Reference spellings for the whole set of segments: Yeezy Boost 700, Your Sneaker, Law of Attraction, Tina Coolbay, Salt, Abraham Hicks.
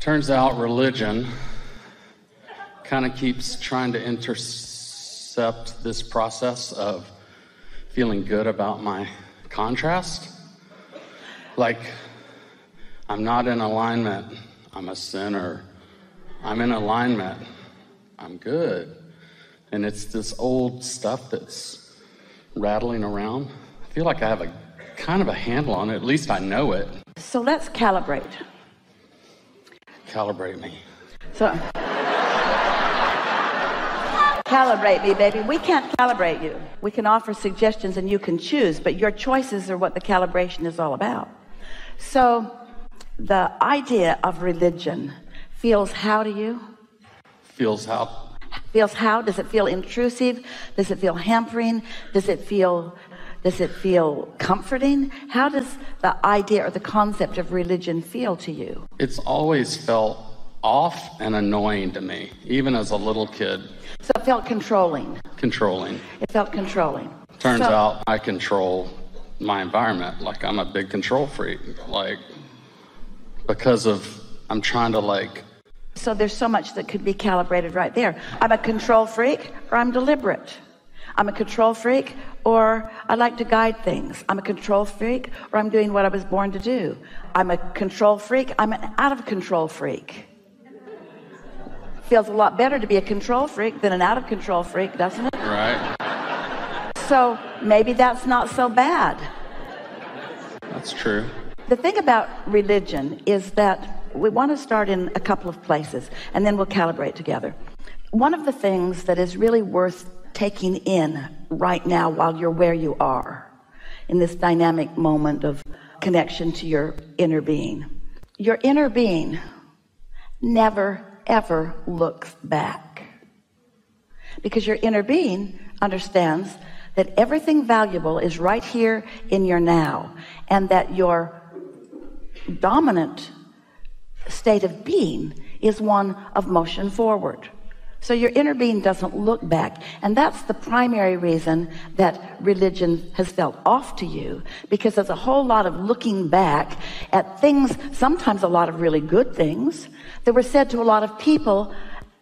Turns out religion kind of keeps trying to intercept this process of feeling good about my contrast. Like, I'm not in alignment, I'm a sinner. I'm in alignment, I'm good. And it's this old stuff that's rattling around. I feel like I have a kind of a handle on it, at least I know it. So let's calibrate. Calibrate me. So. Calibrate me, baby. We can't calibrate you. We can offer suggestions and you can choose, but your choices are what the calibration is all about. So the idea of religion feels how to you? Feels how? Feels how? Does it feel intrusive? Does it feel hampering? Does it feel comforting? How does the idea or the concept of religion feel to you? It's always felt off and annoying to me, even as a little kid. So it felt controlling. Controlling. It felt controlling. Turns out I control my environment. Like, I'm a big control freak. Like, because of, I'm trying to like. So there's so much that could be calibrated right there. I'm a control freak or I'm deliberate. I'm a control freak or I like to guide things. I'm a control freak or I'm doing what I was born to do. I'm a control freak. I'm an out of control freak. Feels a lot better to be a control freak than an out of control freak, doesn't it? Right. So maybe that's not so bad. That's true. The thing about religion is that we want to start in a couple of places and then we'll calibrate together. One of the things that is really worth taking in right now while you're where you are in this dynamic moment of connection to your inner being. Your inner being never ever looks back, because your inner being understands that everything valuable is right here in your now, and that your dominant state of being is one of motion forward. So your inner being doesn't look back, and that's the primary reason that religion has felt off to you, because there's a whole lot of looking back at things, sometimes a lot of really good things that were said to a lot of people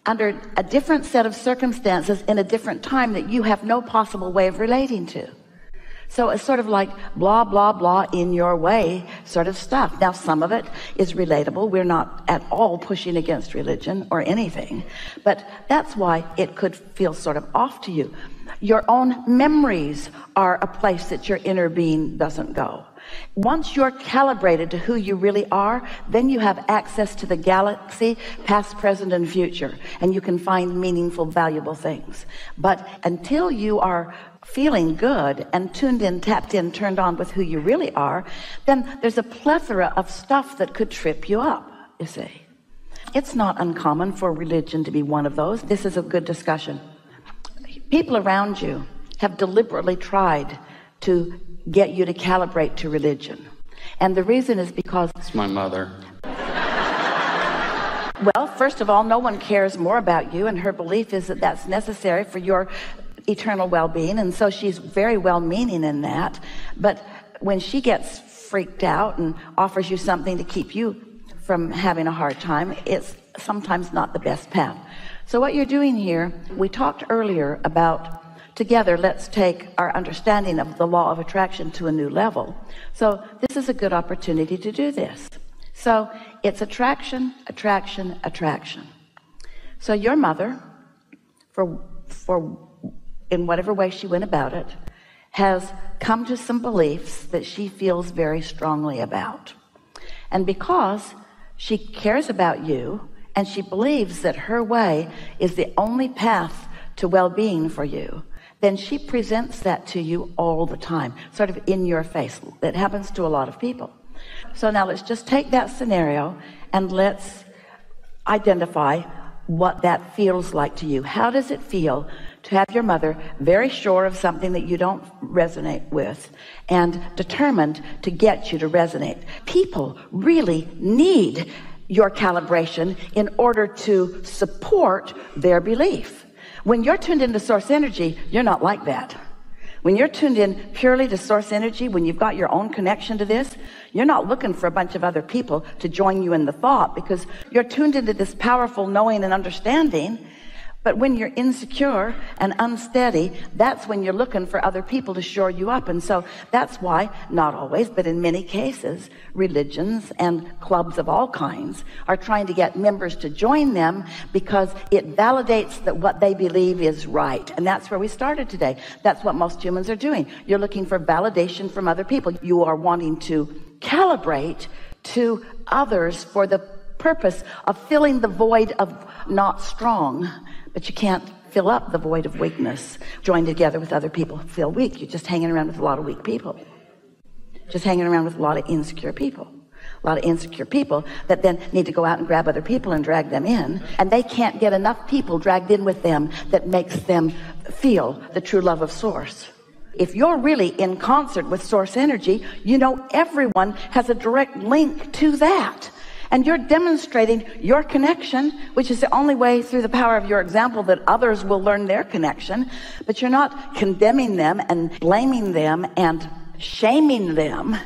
under a different set of circumstances in a different time that you have no possible way of relating to. So it's sort of like blah, blah, blah, in your way sort of stuff. Now, some of it is relatable. We're not at all pushing against religion or anything, but that's why it could feel sort of off to you. Your own memories are a place that your inner being doesn't go. Once you're calibrated to who you really are, then you have access to the galaxy, past, present, and future, and you can find meaningful, valuable things. But until you are feeling good and tuned in, tapped in, turned on with who you really are, then there's a plethora of stuff that could trip you up, you see. It's not uncommon for religion to be one of those. This is a good discussion. People around you have deliberately tried to get you to calibrate to religion. And the reason is because it's my mother. Well, first of all, no one cares more about you, and her belief is that that's necessary for your eternal well-being, and so she's very well-meaning in that. But when she gets freaked out and offers you something to keep you from having a hard time, it's sometimes not the best path. So what you're doing here, we talked earlier about together, let's take our understanding of the law of attraction to a new level. So this is a good opportunity to do this. So it's attraction, attraction, attraction. So your mother, for in whatever way she went about it, has come to some beliefs that she feels very strongly about. And because she cares about you and she believes that her way is the only path to well-being for you, then she presents that to you all the time, sort of in your face. That happens to a lot of people. So now let's just take that scenario and let's identify what that feels like to you. How does it feel to have your mother very sure of something that you don't resonate with and determined to get you to resonate? People really need your calibration in order to support their belief. When you're tuned into source energy, you're not like that. When you're tuned in purely to source energy, when you've got your own connection to this, you're not looking for a bunch of other people to join you in the thought, because you're tuned into this powerful knowing and understanding. But when you're insecure and unsteady, that's when you're looking for other people to shore you up. And so that's why, not always, but in many cases, religions and clubs of all kinds are trying to get members to join them, because it validates that what they believe is right. And that's where we started today. That's what most humans are doing. You're looking for validation from other people. You are wanting to calibrate to others for the purpose of filling the void of not strong. But you can't fill up the void of weakness. Join together with other people who feel weak. You're just hanging around with a lot of weak people. Just hanging around with a lot of insecure people. A lot of insecure people that then need to go out and grab other people and drag them in. And they can't get enough people dragged in with them that makes them feel the true love of source. If you're really in concert with source energy, you know everyone has a direct link to that. And you're demonstrating your connection, which is the only way, through the power of your example, that others will learn their connection. But you're not condemning them and blaming them and shaming them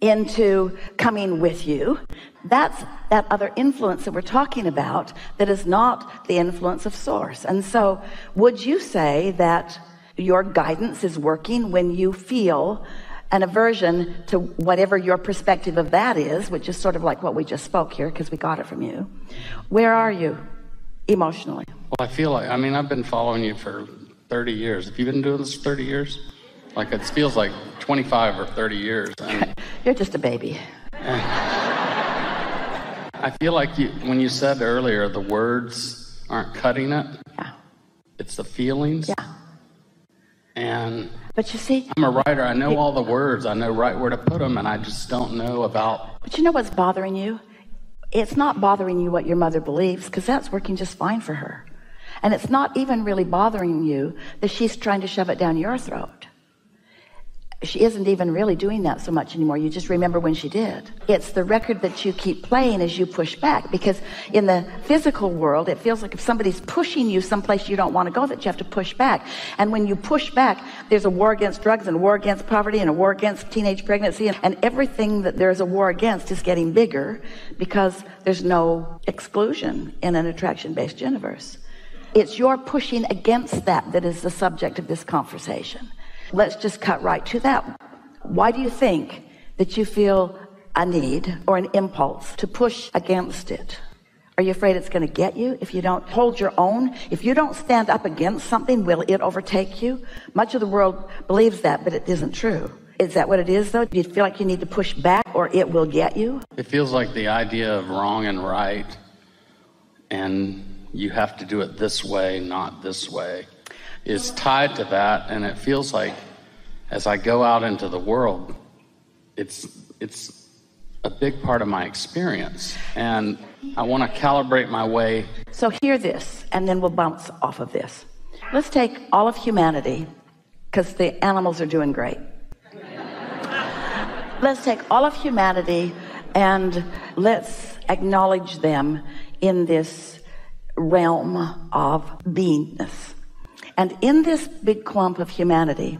into coming with you. That's that other influence that we're talking about that is not the influence of source. And so would you say that your guidance is working when you feel an aversion to whatever your perspective of that is, which is sort of like what we just spoke here, because we got it from you? Where are you emotionally? Well, I feel like, I mean, I've been following you for 30 years. Have you been doing this for 30 years? Like, it feels like 25 or 30 years. You're just a baby. I feel like you, when you said earlier, the words aren't cutting it. Yeah. It's the feelings. Yeah. And but you see, I'm a writer. I know all the words. I know right where to put them, and I just don't know about. But you know what's bothering you? It's not bothering you what your mother believes, because that's working just fine for her. And it's not even really bothering you that she's trying to shove it down your throat. She isn't even really doing that so much anymore. You just remember when she did. It's the record that you keep playing as you push back, because in the physical world, it feels like if somebody's pushing you someplace you don't want to go, that you have to push back. And when you push back, there's a war against drugs and a war against poverty and a war against teenage pregnancy, and everything that there's a war against is getting bigger, because there's no exclusion in an attraction-based universe. It's your pushing against that that is the subject of this conversation. Let's just cut right to that. Why do you think that you feel a need or an impulse to push against it? Are you afraid it's going to get you if you don't hold your own? If you don't stand up against something, will it overtake you? Much of the world believes that, but it isn't true. Is that what it is, though? Do you feel like you need to push back or it will get you? It feels like the idea of wrong and right, and you have to do it this way, not this way, is tied to that. And it feels like as I go out into the world, it's a big part of my experience, and I want to calibrate my way. So hear this, and then we'll bounce off of this. Let's take all of humanity, because the animals are doing great. Let's take all of humanity and let's acknowledge them in this realm of beingness. And in this big clump of humanity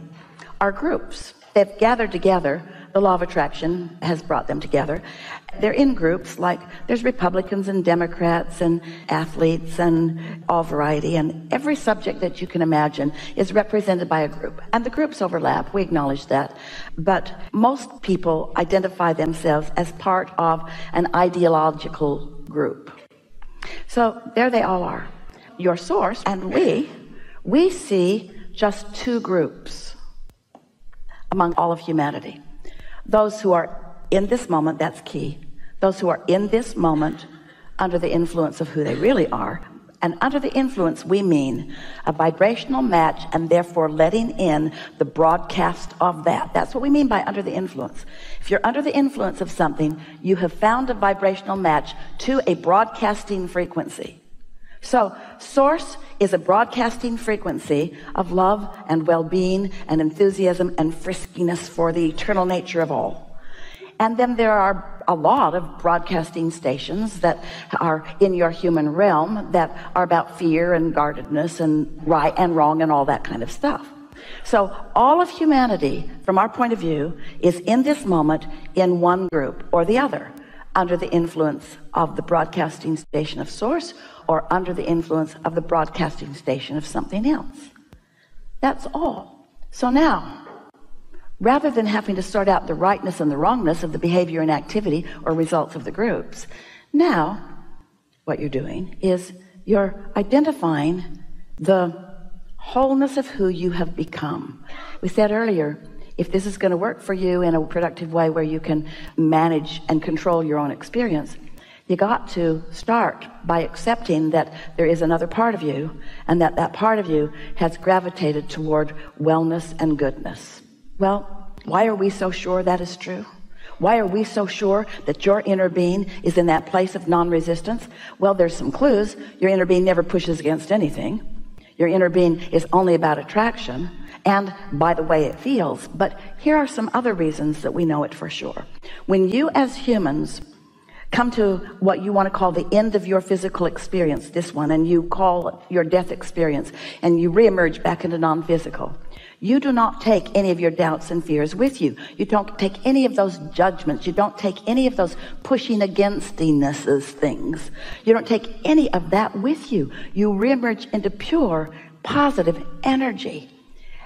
are groups. They've gathered together. The law of attraction has brought them together. They're in groups, like there's Republicans and Democrats and athletes and all variety, and every subject that you can imagine is represented by a group. And the groups overlap, we acknowledge that, but most people identify themselves as part of an ideological group. So there they all are. Your source and we see just two groups among all of humanity. Those who are in this moment, that's key. Those who are in this moment under the influence of who they really are. And under the influence, we mean a vibrational match, and therefore letting in the broadcast of that. That's what we mean by under the influence. If you're under the influence of something, you have found a vibrational match to a broadcasting frequency. So source is a broadcasting frequency of love and well-being and enthusiasm and friskiness for the eternal nature of all. And then there are a lot of broadcasting stations that are in your human realm that are about fear and guardedness and right and wrong and all that kind of stuff. So all of humanity, from our point of view, is in this moment in one group or the other, under the influence of the broadcasting station of source or under the influence of the broadcasting station of something else. That's all. So now, rather than having to sort out the rightness and the wrongness of the behavior and activity or results of the groups, now what you're doing is you're identifying the wholeness of who you have become. We said earlier, if this is going to work for you in a productive way where you can manage and control your own experience, you got to start by accepting that there is another part of you, and that that part of you has gravitated toward wellness and goodness. Well, why are we so sure that is true? Why are we so sure that your inner being is in that place of non-resistance? Well, there's some clues. Your inner being never pushes against anything. Your inner being is only about attraction and by the way it feels. But here are some other reasons that we know it for sure. When you as humans come to what you want to call the end of your physical experience, this one, and you call it your death experience, and you reemerge back into non-physical, you do not take any of your doubts and fears with you. You don't take any of those judgments. You don't take any of those pushing againstnesses things. You don't take any of that with you. You reemerge into pure positive energy.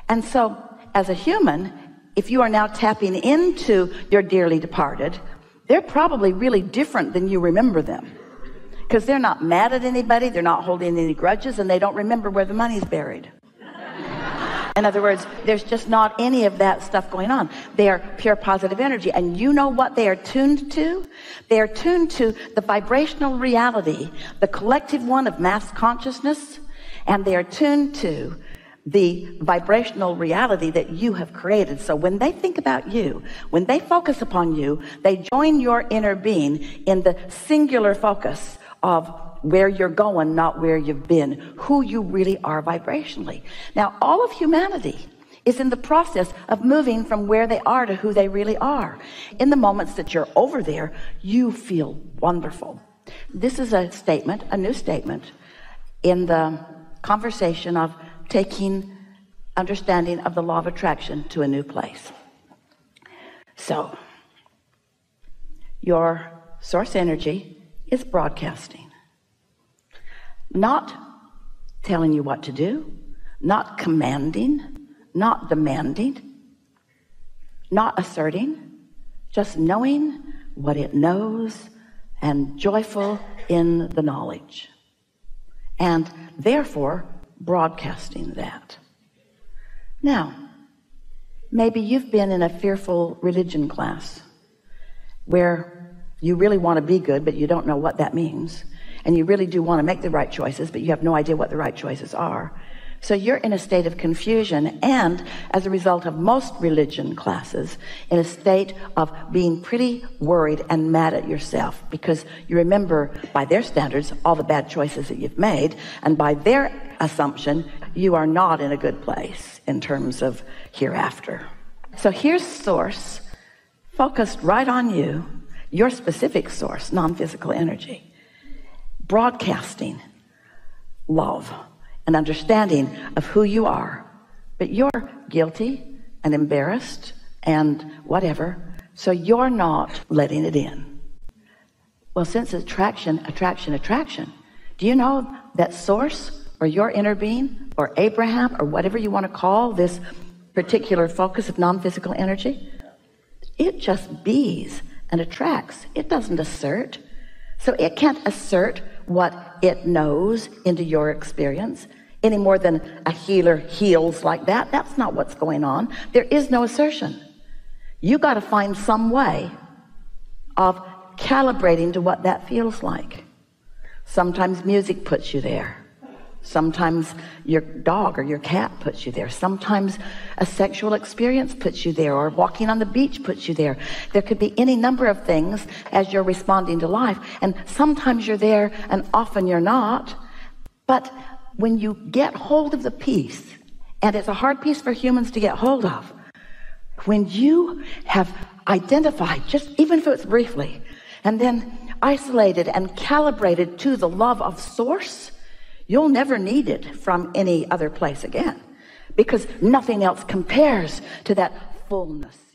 And so as a human, if you are now tapping into your dearly departed, they're probably really different than you remember them, because they're not mad at anybody, they're not holding any grudges, and they don't remember where the money's buried. In other words, there's just not any of that stuff going on. They are pure positive energy. And you know what they are tuned to? They are tuned to the vibrational reality, the collective one of mass consciousness, and they are tuned to the vibrational reality that you have created. So when they think about you, when they focus upon you, they join your inner being in the singular focus of where you're going, not where you've been, who you really are vibrationally. Now, all of humanity is in the process of moving from where they are to who they really are. In the moments that you're over there, you feel wonderful. This is a statement, a new statement, in the conversation of taking understanding of the law of attraction to a new place. So, your source energy is broadcasting. Not telling you what to do, not commanding, not demanding, not asserting, just knowing what it knows and joyful in the knowledge, and therefore broadcasting that. Now, maybe you've been in a fearful religion class where you really want to be good, but you don't know what that means. And you really do want to make the right choices, but you have no idea what the right choices are. So you're in a state of confusion, and as a result of most religion classes, in a state of being pretty worried and mad at yourself, because you remember by their standards all the bad choices that you've made, and by their assumption you are not in a good place in terms of hereafter. So here's source focused right on you, your specific source, non-physical energy, broadcasting love and understanding of who you are. But you're guilty and embarrassed and whatever, so you're not letting it in. Well, since it's attraction, attraction, attraction, do you know that source or your inner being or Abraham or whatever you want to call this particular focus of non-physical energy, it just bees and attracts. It doesn't assert. So it can't assert what it knows into your experience any more than a healer heals like that. That's not what's going on. There is no assertion. You got to find some way of calibrating to what that feels like. Sometimes music puts you there. Sometimes your dog or your cat puts you there. Sometimes a sexual experience puts you there, or walking on the beach puts you there. There could be any number of things as you're responding to life, and sometimes you're there and often you're not. But when you get hold of the piece, and it's a hard piece for humans to get hold of, when you have identified, just even if it's briefly, and then isolated and calibrated to the love of source, you'll never need it from any other place again, because nothing else compares to that fullness.